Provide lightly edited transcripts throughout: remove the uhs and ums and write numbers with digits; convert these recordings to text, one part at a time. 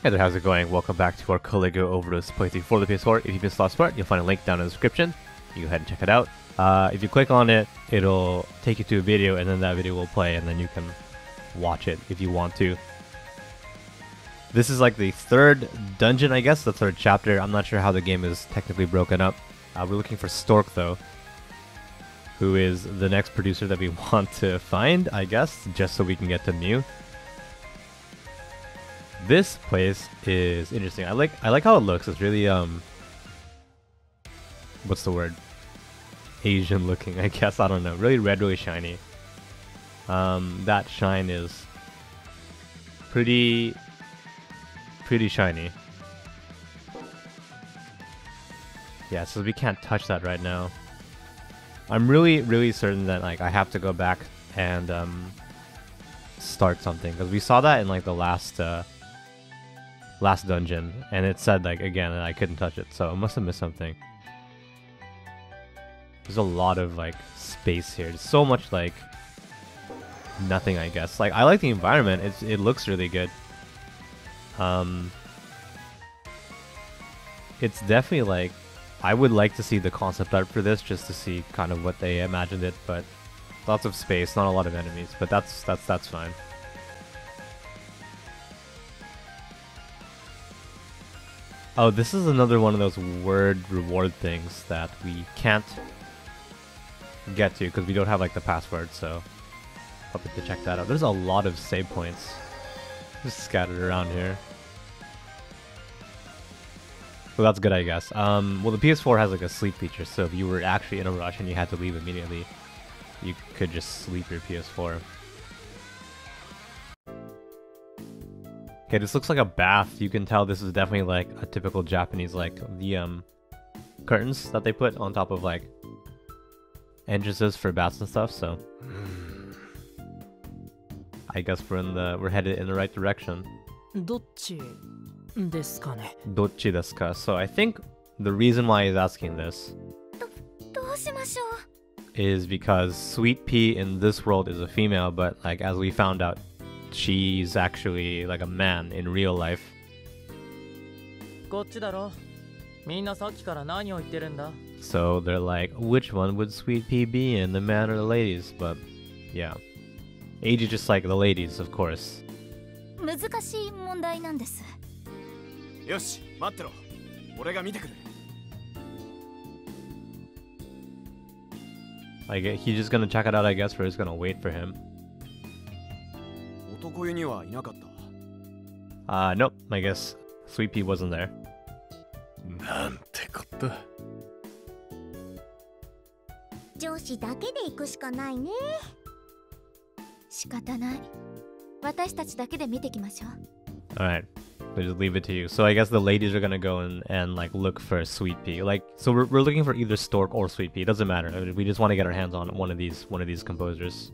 Hey there, how's it going? Welcome back to our Caligula Overdose playthrough for the PS4. If you missed the last part, you'll find a link down in the description. You go ahead and check it out. If you click on it, it'll take you to a video, and then that video will play, and then you can watch it if you want to. This is like the third dungeon, I guess, the third chapter. I'm not sure how the game is technically broken up. We're looking for Stork, though, who is the next producer that we want to find, I guess, just so we can get to Mew. This place is interesting. I like how it looks. It's really what's the word? Asian looking, I guess. I don't know. Really red, really shiny. That shine is pretty shiny. Yeah, so we can't touch that right now. I'm really certain that like I have to go back and start something, because we saw that in like the last dungeon, and it said like again that I couldn't touch it, so I must have missed something. There's a lot of like space here. There's so much like nothing, I guess. Like I like the environment. It looks really good. It's definitely like I would like to see the concept art for this just to see kind of what they imagined it, but lots of space, not a lot of enemies, but that's fine. Oh, this is another one of those word reward things that we can't get to because we don't have like the password, so I'll have to check that out. There's a lot of save points just scattered around here. So that's good, I guess. Well, the PS4 has like a sleep feature, so if you were actually in a rush and you had to leave immediately, you could just sleep your PS4. Okay, this looks like a bath. You can tell this is definitely like a typical Japanese, like the curtains that they put on top of like entrances for baths and stuff. So I guess we're headed in the right direction. Dochi desu ka? So I think the reason why he's asking this is because Sweet P in this world is a female, but like as we found out, she's actually like a man in real life. So they're like, which one would Sweet P be in, the man or the ladies? But yeah, age is just like the ladies, of course. Like he's just gonna check it out, I guess. We're just gonna wait for him. Nope, I guess Sweet Pea wasn't there. Alright, we'll just leave it to you. So I guess the ladies are gonna go and like look for Sweet Pea. Like, so we're looking for either Stork or Sweet Pea. It doesn't matter. I mean, we just want to get our hands on one of these composers.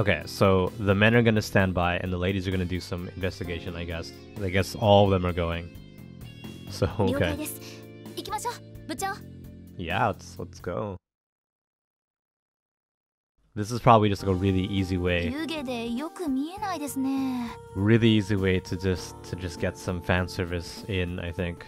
Okay, so the men are gonna stand by and the ladies are gonna do some investigation, I guess. I guess all of them are going. So okay. Yeah, let's go. This is probably just like a really easy way to just get some fan service in, I think.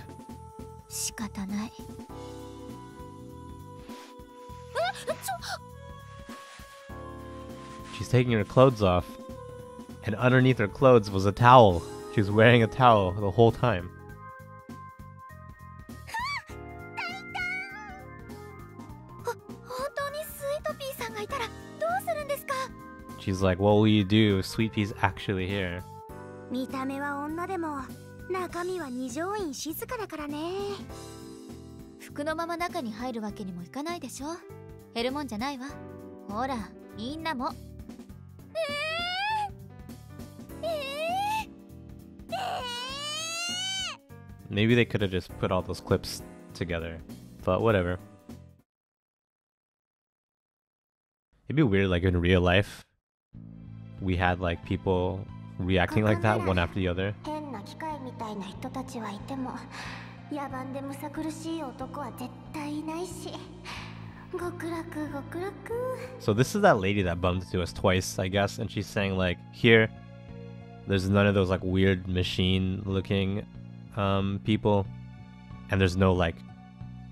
She's taking her clothes off, and underneath her clothes was a towel. She was wearing a towel the whole time. She's like, what will you do? Sweet Pea's actually here. Maybe they could have just put all those clips together, but whatever. It'd be weird, like in real life, we had like people reacting like that one after the other. 野蛮でむさ苦しい男は絶対いないし。極楽極楽。So this is that lady that bumped into us twice, I guess, and she's saying like, here, there's none of those like weird machine-looking people, and there's no like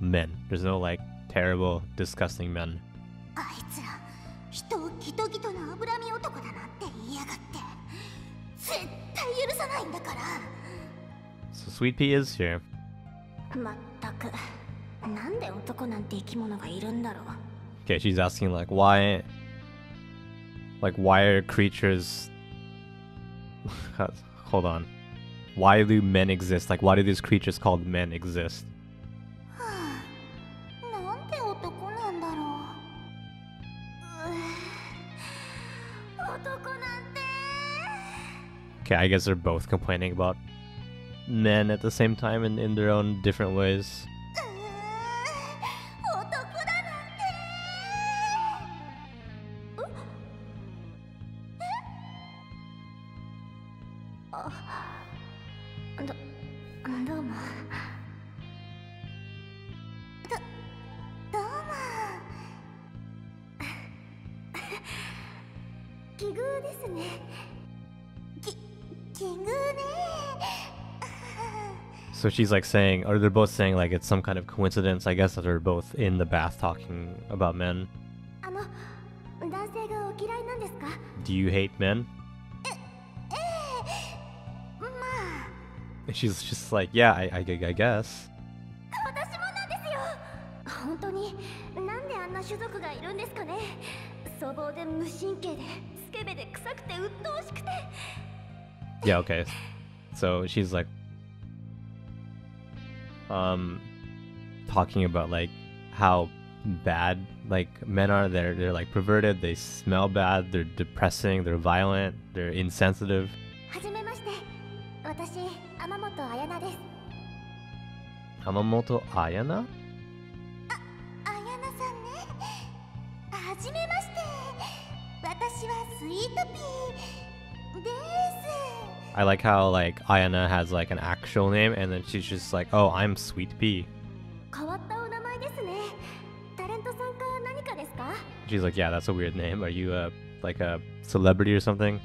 men. There's no like terrible, disgusting men. So Sweet P is here. Okay, she's asking like why are creatures hold on. Why do men exist? Like why do these creatures called men exist? Okay, I guess they're both complaining about men at the same time and in their own different ways. So she's like saying, or they're both saying like it's some kind of coincidence, I guess, that they're both in the bath talking about men. Do you hate men? And she's just like, yeah, I guess. Yeah, okay. So she's like talking about like how bad like men are. They're like perverted, they smell bad, they're depressing, they're violent, they're insensitive. Amamoto Ayana? I like how like Ayana has like an actual name and then she's just like, oh, I'm Sweet P. She's like, yeah, that's a weird name. Are you like a celebrity or something?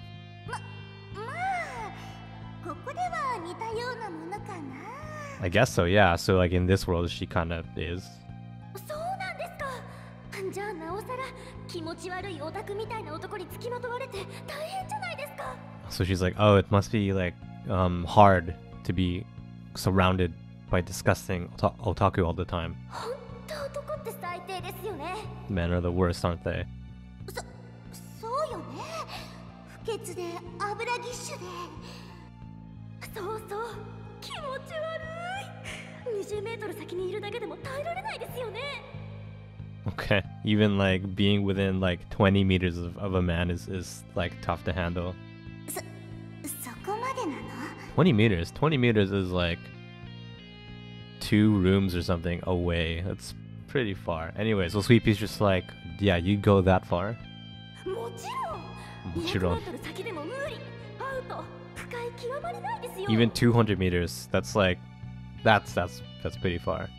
I guess so, yeah. So like in this world she kind of is. So she's like, oh, it must be like hard to be surrounded by disgusting otaku all the time. Men are the worst, aren't they? Okay, even like being within like 20 meters of a man is like tough to handle. 20 meters? 20 meters is like 2 rooms or something away. That's pretty far. Anyway, so Sweet P's just like, yeah, you go that far? Even 200 meters, that's like, that's pretty far.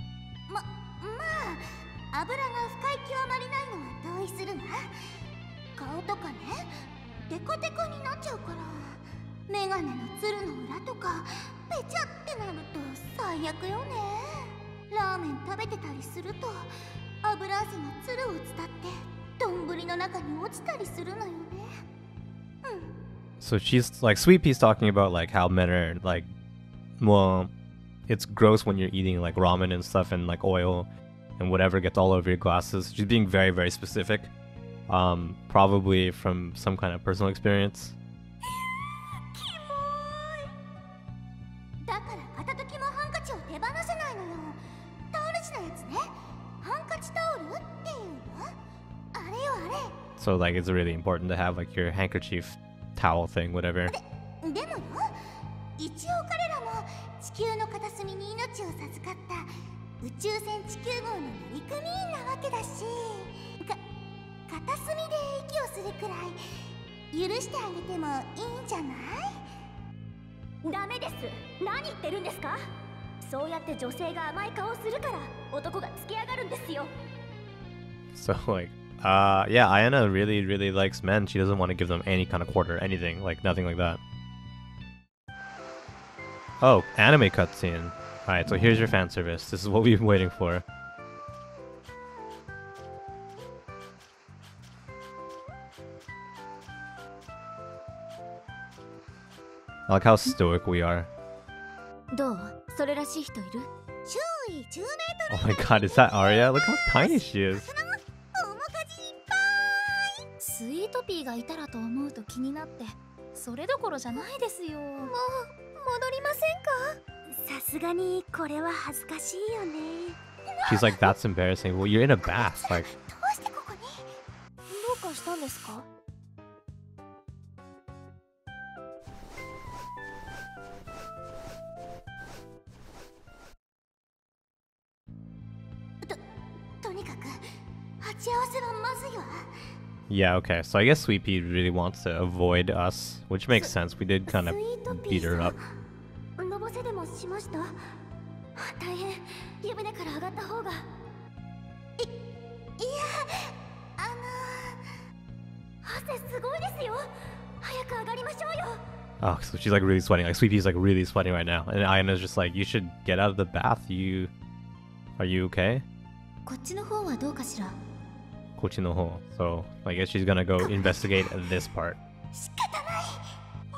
So she's like, Sweet P's talking about like how men are like, well, it's gross when you're eating like ramen and stuff and like oil and whatever gets all over your glasses. She's being very, very specific, probably from some kind of personal experience. So like it's really important to have like your handkerchief, towel thing, whatever. So like, yeah, Ayana really likes men. She doesn't want to give them any kind of quarter, anything, like nothing like that. Oh, anime cutscene. Alright, so here's your fan service. This is what we've been waiting for. I like how stoic we are. Oh my god, is that Aria? Look how tiny she is. She's like, that's embarrassing. Well, you're in a bath, like. Yeah, okay, so I guess Sweet P really wants to avoid us, which makes sense. We did kind of beat her up. Oh, so she's like really sweating. Like Sweet P's like really sweating right now, and Ayana's just like, you should get out of the bath. You, are you okay? So I guess she's gonna go investigate this part.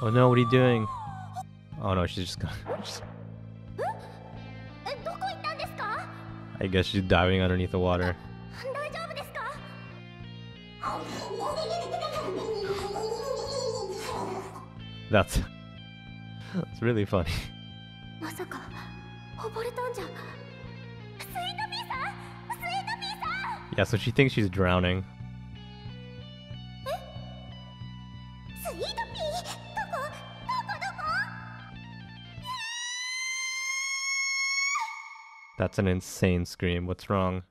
Oh no, what are you doing? Oh no, she's just gonna... I guess she's diving underneath the water. That's really funny. Yeah, so she thinks she's drowning. That's an insane scream. What's wrong?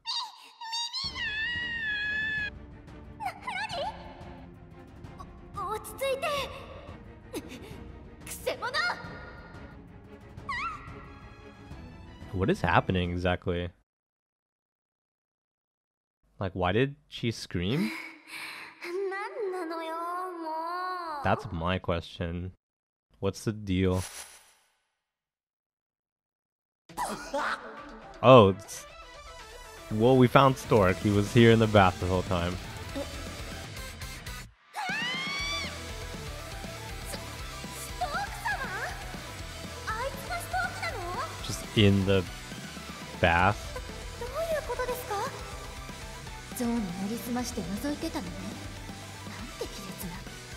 What is happening exactly? Like, why did she scream? That's my question. What's the deal? Oh, it's... well, we found Stork. He was here in the bath the whole time. Just in the bath.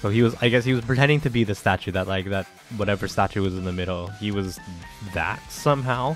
So he was, I guess he was pretending to be the statue, that like, that whatever statue was in the middle. He was that somehow.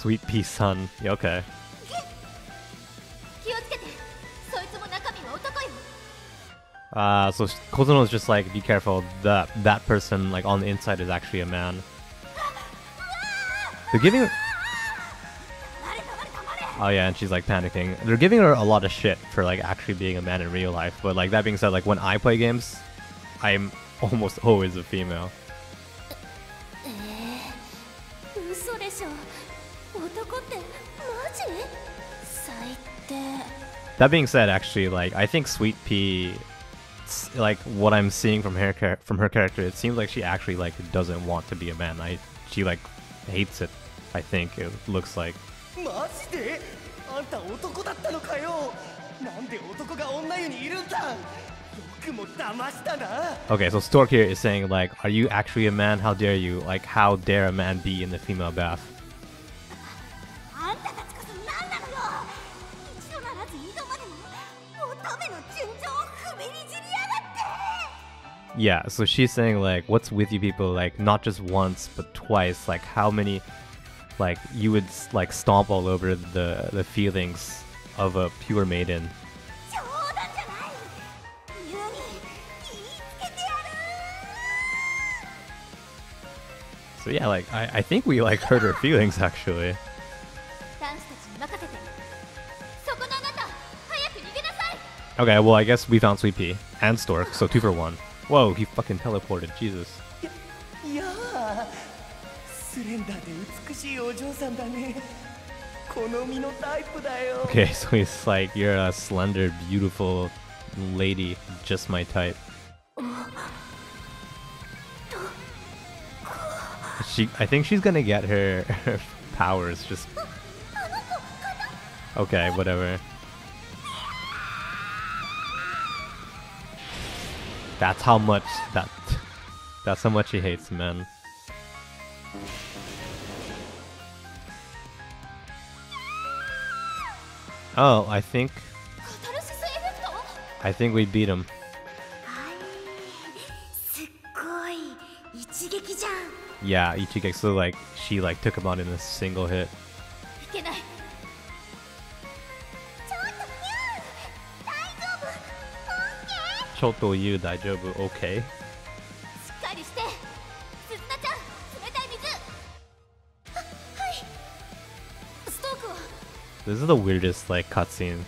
Sweet P, son. Yeah, okay. So Kozuno's just like, be careful. That person, like on the inside, is actually a man. They're giving her... oh yeah, and she's like panicking. They're giving her a lot of shit for like actually being a man in real life, but like that being said, like when I play games, I'm almost always a female. That being said, actually, like I think Sweet P, like what I'm seeing from her character, it seems like she actually like doesn't want to be a man. She like hates it. I think it looks like. Okay, so Stork here is saying like, are you actually a man? How dare you? Like, how dare a man be in the female bath? Yeah, so she's saying like, what's with you people? Like, not just once, but twice. Like, how many? Like, you would like stomp all over the feelings of a pure maiden. So yeah, like I think we like hurt her feelings actually. Okay, well I guess we found Sweet P and Stork, so 2 for 1. Whoa, he fucking teleported, Jesus. Okay, so he's like, you're a slender, beautiful lady, just my type. I think she's gonna get her powers, just... Okay, whatever. That's how much that's how much he hates men. Oh, I think we beat him. Yeah, Ichigeki, so like she like took him out in a single hit. You daijoubu, okay. This is the weirdest like cutscene.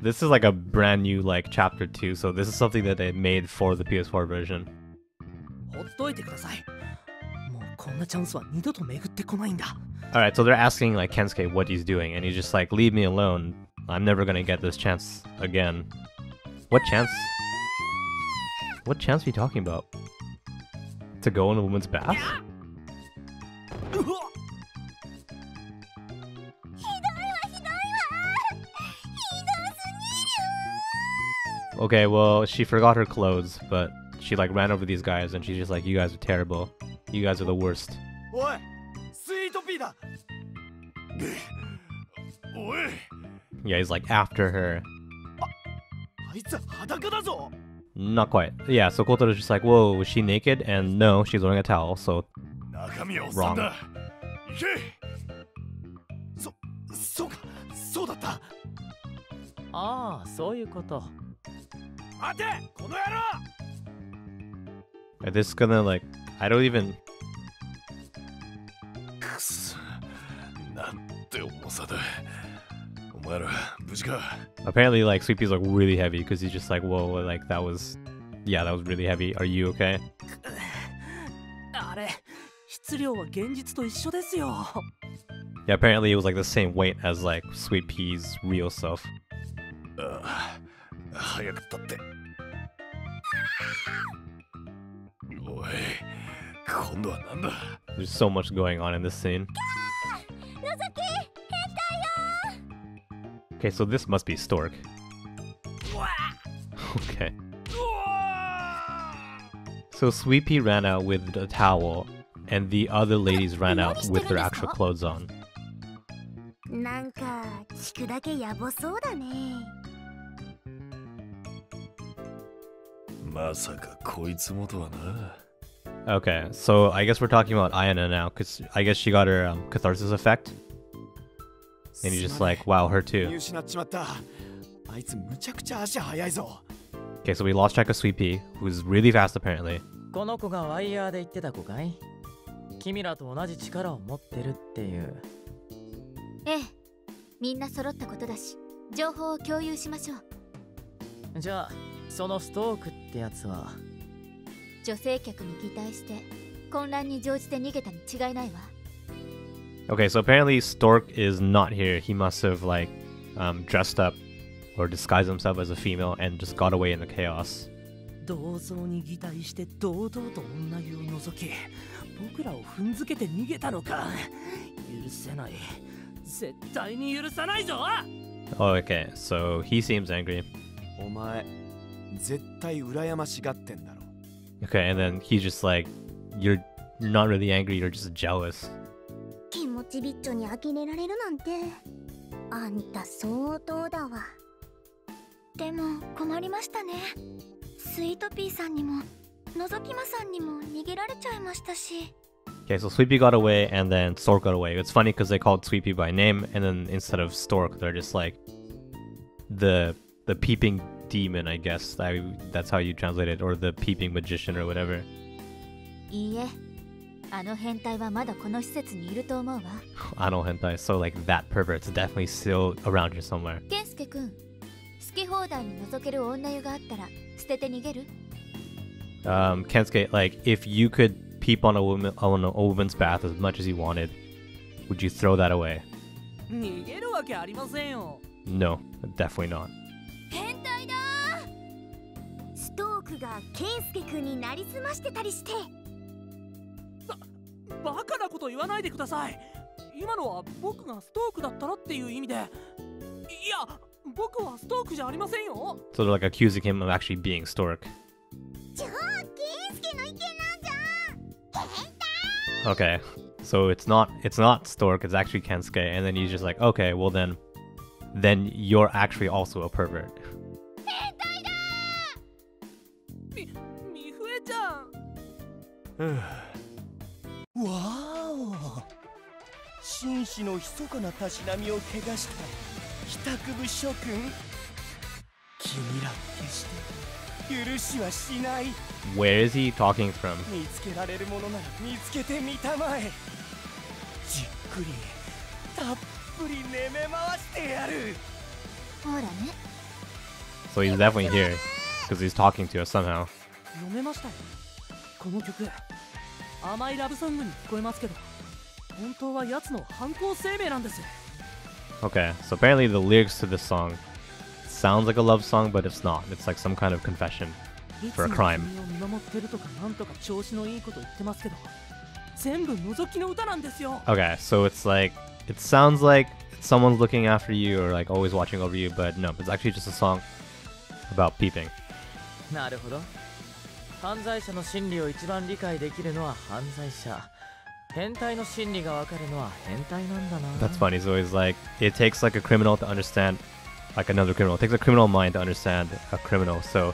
This is like a brand new like chapter 2, so this is something that they made for the PS4 version. Alright, so they're asking like Kensuke what he's doing, and he's just like, leave me alone, I'm never gonna get this chance again. What chance? What chance are you talking about? To go in a woman's bath? Okay, well, she forgot her clothes, but she like ran over these guys and she's just like, you guys are terrible. You guys are the worst. Yeah, he's like after her. Not quite. Yeah, so Kotaro's just like, whoa, was she naked? And no, she's wearing a towel, so... Wrong. Are this gonna like... I don't even... Apparently like Sweet P's like really heavy because he's just like, whoa, like that was... Yeah, that was really heavy. Are you okay? Yeah, apparently it was like the same weight as like Sweet P's real self. There's so much going on in this scene. Okay, so this must be Stork. Okay. So Sweet P ran out with a towel, and the other ladies ran out with their actual clothes on. Okay, so I guess we're talking about Ayana now, because I guess she got her catharsis effect. And you're just like, wow, her too. Okay, so we lost track of Sweet P, who's really fast apparently. Okay, so apparently Stork is not here. He must have like dressed up or disguised himself as a female and just got away in the chaos. Oh, okay, so he seems angry. Okay, and then he's just like, you're not really angry, you're just jealous. Okay, so Sweet P got away and then Stork got away. It's funny because they called Sweet P by name, and then instead of Stork, they're just like, the the peeping demon, I guess. That's how you translate it, or the peeping magician or whatever. Ano hentai, so like that pervert's definitely still around here somewhere. Kensuke, like, if you could peep on a woman's bath as much as you wanted, would you throw that away? No, definitely not. So they're like accusing him of actually being Stork. Okay, so it's not Stork, it's actually Kensuke, and then he's just like, okay, well then you're actually also a pervert. Wow. Where is he talking from? So he's definitely here, because he's talking to us somehow. Okay, so apparently the lyrics to this song sounds like a love song, but it's not. It's like some kind of confession for a crime. Okay, so it's like, it sounds like someone's looking after you or like always watching over you, but no, it's actually just a song about peeping. That's funny. So it's like, it takes like a criminal to understand like another criminal. It takes a criminal mind to understand a criminal, so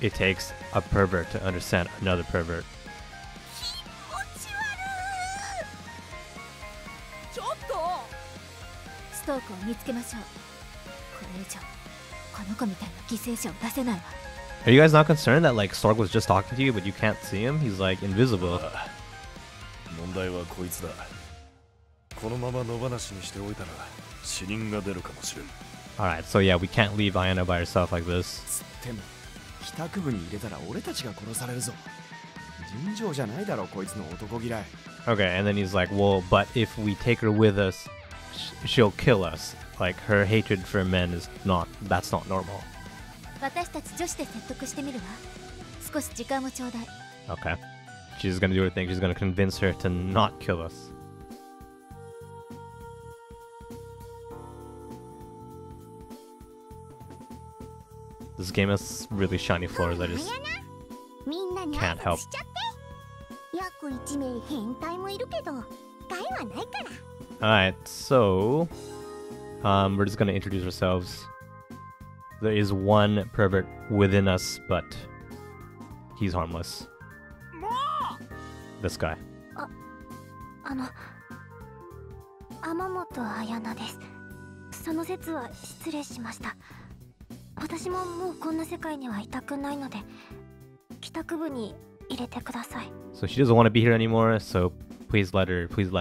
it takes a pervert to understand another pervert. Are you guys not concerned that like Stork was just talking to you, but you can't see him? He's like invisible. Alright, so yeah, we can't leave Ayana by herself like this. Okay, and then he's like, well, but if we take her with us, she'll kill us. Like, her hatred for men is not, that's not normal. Okay. She's gonna do her thing, she's gonna convince her to not kill us. This game has really shiny floors, I just can't help. Alright, so we're just gonna introduce ourselves. There is one pervert within us, but he's harmless. This guy. Amamoto Ayana desu. Sono setsu wa shitsurei shimashita. Watashi mo mou konna sekai ni wa itaku nai node, kitakubu ni irete kudasai. So she doesn't want to be here anymore, so please let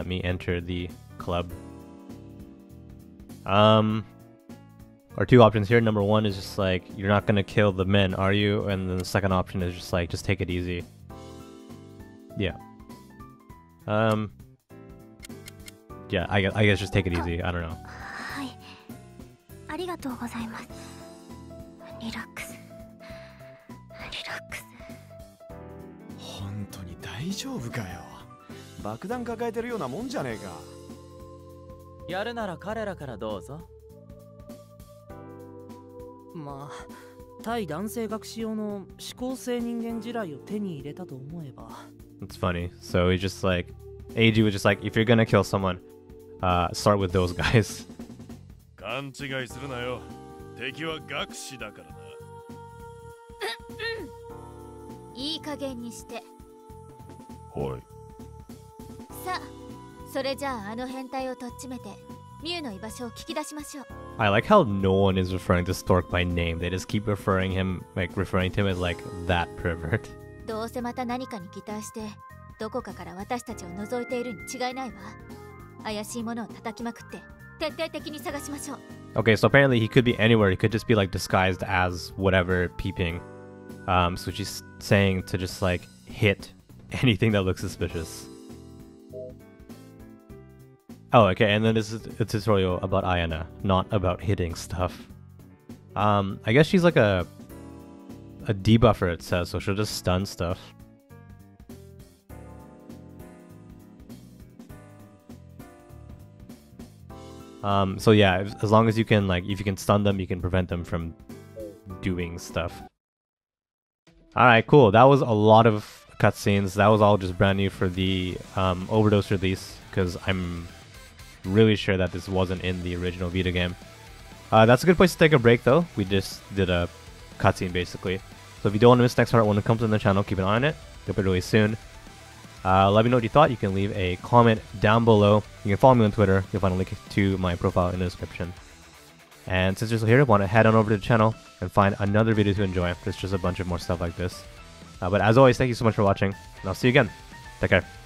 me enter the club. Our two options here. Number one is just like, you're not gonna kill the men, are you? And then the second option is just like, just take it easy. Yeah. Yeah, I guess just take it easy. I don't know. It's funny. So he's just like, Eiji was just like, if you're gonna kill someone, start with those guys. I like how no one is referring to Stork by name. They just keep referring to him as like that pervert. Okay, so apparently he could be anywhere. He could just be like disguised as whatever peeping. So she's saying to just like hit anything that looks suspicious. Oh, okay, and then this is a tutorial about Ayana, not about hitting stuff. I guess she's like a debuffer, it says, so she'll just stun stuff. So yeah, as long as you can, like, if you can stun them, you can prevent them from doing stuff. Alright, cool. That was a lot of cutscenes. That was all just brand new for the Overdose release, because I'm really sure that this wasn't in the original Vita game. That's a good place to take a break though. We just did a cutscene basically. So if you don't want to miss next part when it comes on the channel, keep an eye on it. It'll be really soon. Let me know what you thought. You can leave a comment down below. You can follow me on Twitter. You'll find a link to my profile in the description. And since you're still here, want to head on over to the channel and find another video to enjoy. There's just a bunch of more stuff like this. But as always, thank you so much for watching, and I'll see you again. Take care.